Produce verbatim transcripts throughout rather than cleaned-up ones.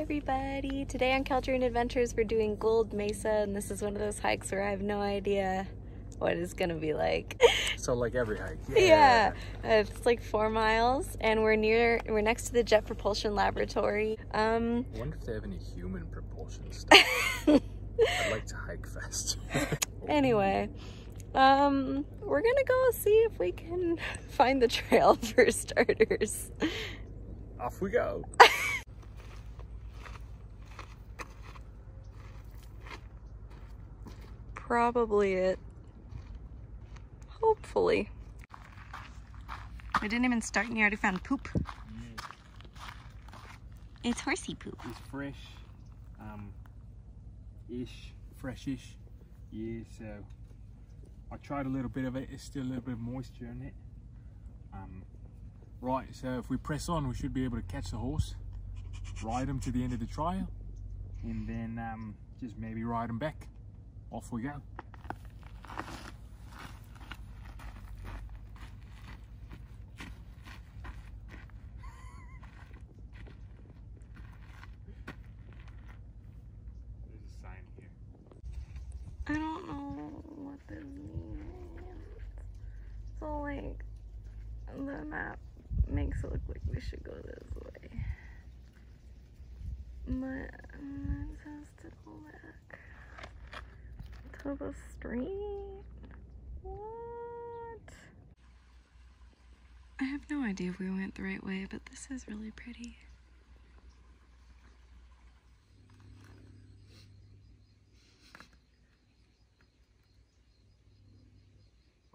everybody! Today on Keldrian Adventures we're doing Gould Mesa, and this is one of those hikes where I have no idea what it's gonna be like. So like every hike. Yeah. yeah. It's like four miles and we're near, we're next to the Jet Propulsion Laboratory. Um, I wonder if they have any human propulsion stuff. I'd like to hike faster. Anyway, um, we're gonna go see if we can find the trail for starters. Off we go. Probably it. Hopefully. We didn't even start and you already found poop. Yeah. It's horsey poop. It's fresh, um, ish, freshish. Yeah, so I tried a little bit of it. It's still a little bit of moisture in it. Um, right, so if we press on, we should be able to catch the horse, ride him to the end of the trail, and then um, just maybe ride him back. Off we go. There's a sign here. I don't know what this means. So like, the map makes it look like we should go this way. But it says to go back. To the stream? What? I have no idea if we went the right way, but this is really pretty.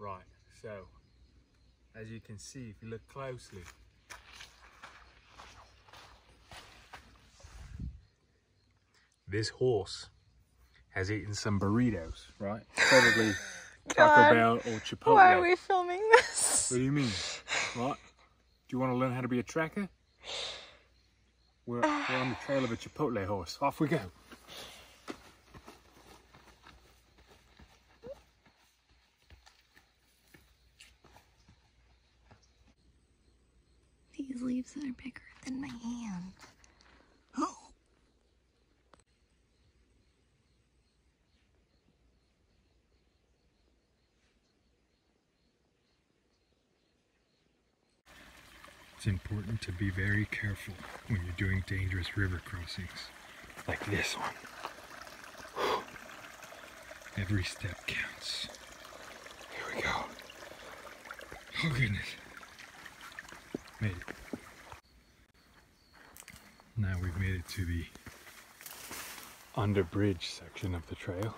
Right, so as you can see, if you look closely, this horse has eaten some burritos, right? Probably Taco Bell or Chipotle. Why are we filming this? What do you mean? Right? Do you want to learn how to be a tracker? We're, we're on the trail of a Chipotle horse. Off we go. These leaves are bigger than my hand. Oh! It's important to be very careful when you're doing dangerous river crossings, like this one. Every step counts. Here we go. Oh goodness. Made it. Now we've made it to the under bridge section of the trail.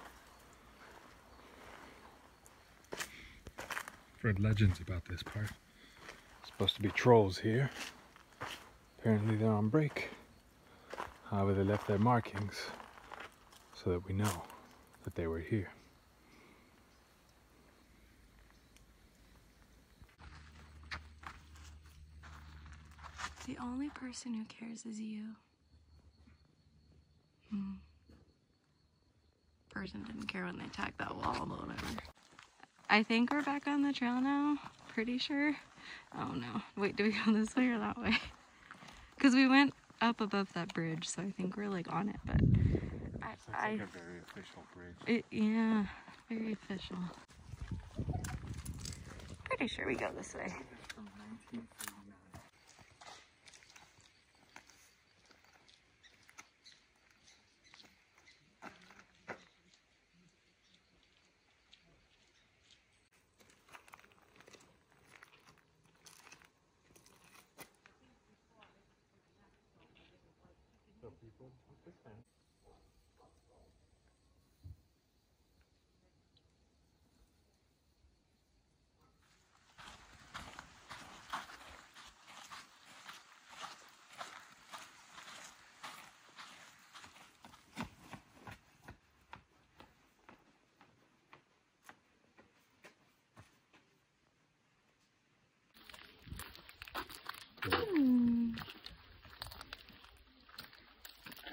I've read legends about this part. Supposed to be trolls here. Apparently they're on break. However, they left their markings so that we know that they were here. The only person who cares is you. Hmm. Person didn't care when they tagged that wall, but whatever. I think we're back on the trail now. Pretty sure. Oh no. Wait, do we go this way or that way? Because we went up above that bridge, so I think we're like on it, but I, it's like I, a very official bridge. It, yeah, very official. Pretty sure we go this way.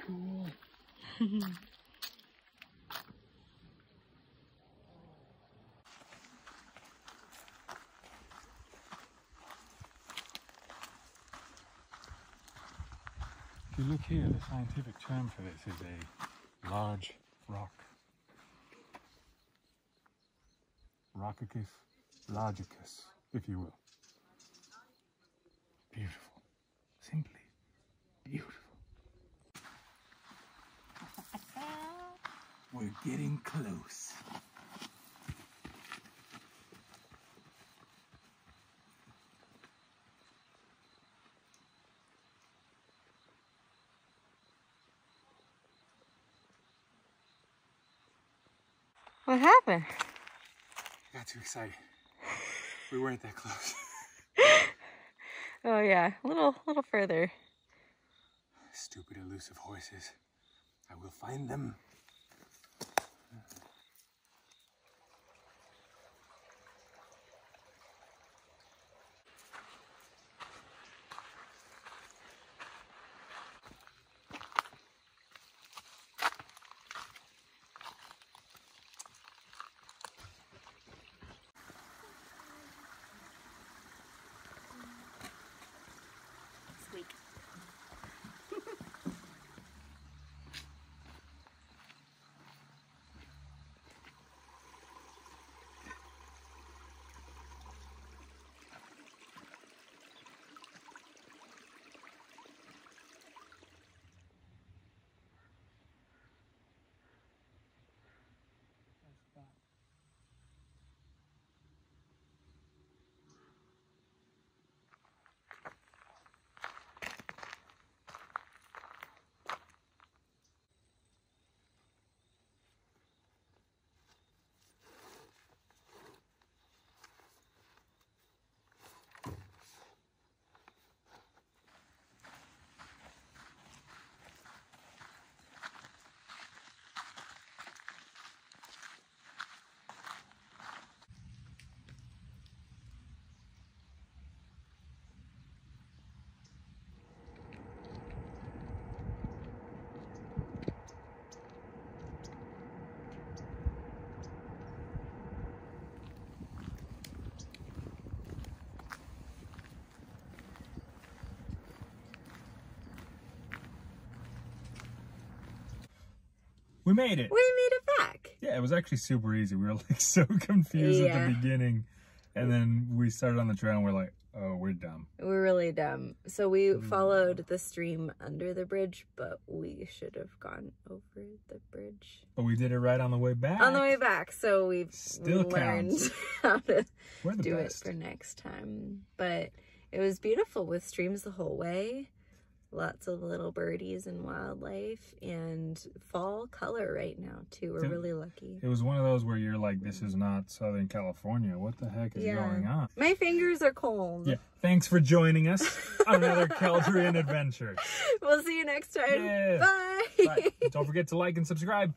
Cool. If you look here, the scientific term for this is a large rock. Rockicus largicus, if you will. Beautiful. Simply beautiful. We're getting close. What happened? I got too excited. We weren't that close. Oh yeah, a little, little further. Stupid elusive horses. I will find them. We made it. We made it back. Yeah, it was actually super easy. We were like so confused yeah. at the beginning. And then we started on the trail and we're like, oh, we're dumb. We're really dumb. So we mm. followed the stream under the bridge, but we should have gone over the bridge. But we did it right on the way back. On the way back. So we've Still learned counts. how to do best. it for next time. But it was beautiful with streams the whole way. Lots of little birdies and wildlife and fall color right now too. We're it, really lucky. It was one of those where you're like, this is not Southern California. What the heck is yeah. going on? My fingers are cold. Yeah. Thanks for joining us on another Keldrian adventure. We'll see you next time. Yeah. Bye. Bye. Don't forget to like and subscribe.